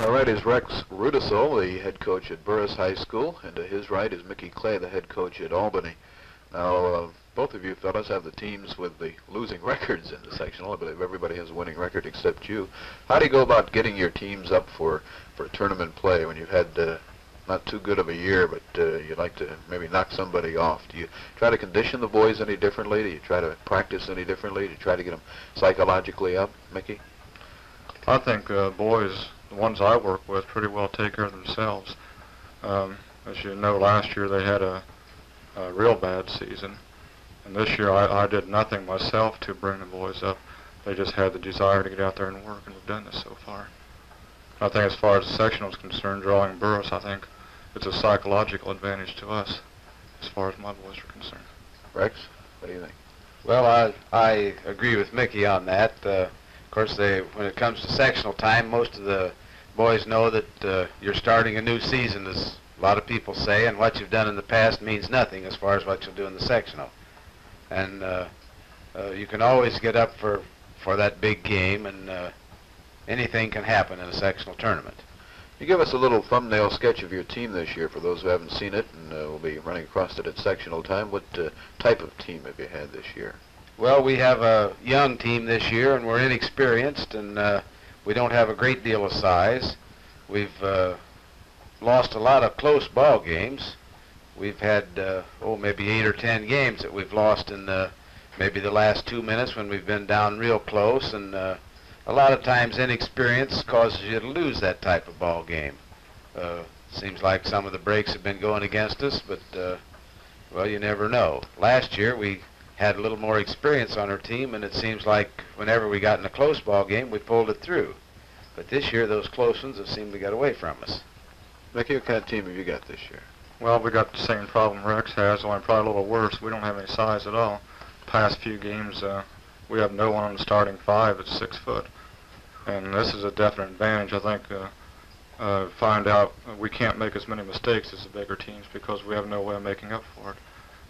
All right, is Rex Rudicel, the head coach at Burris High School, and to his right is Mickey Clay, the head coach at Albany. Now, both of you fellas have the teams with the losing records in the sectional. I believe everybody has a winning record except you. How do you go about getting your teams up for tournament play when you've had not too good of a year, but you'd like to maybe knock somebody off? Do you try to condition the boys any differently? Do you try to practice any differently? Do you try to get them psychologically up, Mickey? I think boys, the ones I work with, pretty well take care of themselves. As you know, last year they had a real bad season, and this year I did nothing myself to bring the boys up. They just had the desire to get out there and work, and we've done this so far. I think as far as the sectional is concerned, drawing Burris, I think it's a psychological advantage to us as far as my boys are concerned. Rex, what do you think? Well, I agree with Mickey on that. Of course, when it comes to sectional time, most of the boys know that you're starting a new season, as a lot of people say, and what you've done in the past means nothing as far as what you'll do in the sectional. And you can always get up for that big game, and anything can happen in a sectional tournament. You give us a little thumbnail sketch of your team this year for those who haven't seen it, and we'll be running across it at sectional time. What type of team have you had this year? Well, we have a young team this year, and we're inexperienced, and we don't have a great deal of size. We've lost a lot of close ball games. We've had, maybe 8 or 10 games that we've lost in maybe the last 2 minutes when we've been down real close, and a lot of times inexperience causes you to lose that type of ball game. Seems like some of the breaks have been going against us, but, well, you never know. Last year, we had a little more experience on our team, and it seems like whenever we got in a close ball game, we pulled it through. But this year, those close ones have seemed to get away from us. Mickey, what kind of team have you got this year? Well, we got the same problem Rex has, only probably a little worse. We don't have any size at all. Past few games, we have no one on the starting five at 6 foot. And this is a definite advantage. I think find out we can't make as many mistakes as the bigger teams because we have no way of making up for it.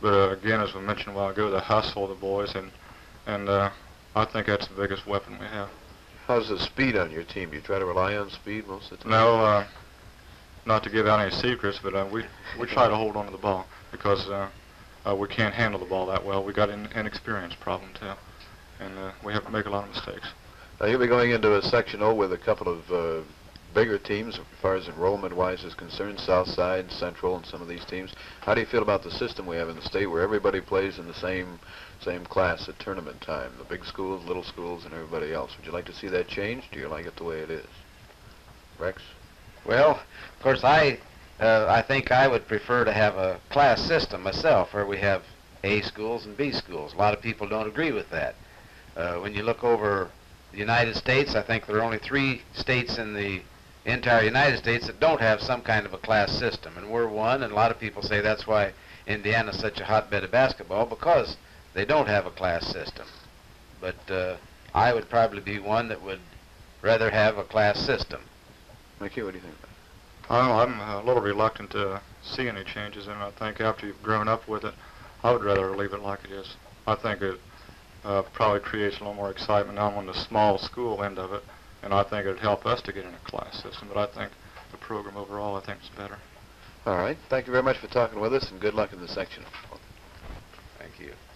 But again, as we mentioned a while ago, the hustle of the boys, and I think that's the biggest weapon we have. How's the speed on your team? Do you try to rely on speed most of the time? No, not to give out any secrets, but we try to hold on to the ball because we can't handle the ball that well. We got an inexperience problem too, and we have to make a lot of mistakes. Now you'll be going into a sectional with a couple of bigger teams as far as enrollment-wise is concerned, Southside, Central, and some of these teams. How do you feel about the system we have in the state where everybody plays in the same class at tournament time, the big schools, little schools, and everybody else? Would you like to see that change? Do you like it the way it is? Rex? Well, of course, I think I would prefer to have a class system myself where we have A schools and B schools. A lot of people don't agree with that. When you look over the United States, I think there are only 3 states in the entire United States that don't have some kind of a class system, and we're one, and a lot of people say that's why Indiana's such a hotbed of basketball, because they don't have a class system. But I would probably be one that would rather have a class system. Mickey, what do you think? I'm a little reluctant to see any changes, and I think after you've grown up with it, I would rather leave it like it is. I think it probably creates a little more excitement on the small school end of it, and I think it would help us to get in a class system, but I think the program overall, I think, is better. All right. Thank you very much for talking with us, and good luck in the sectional. Thank you.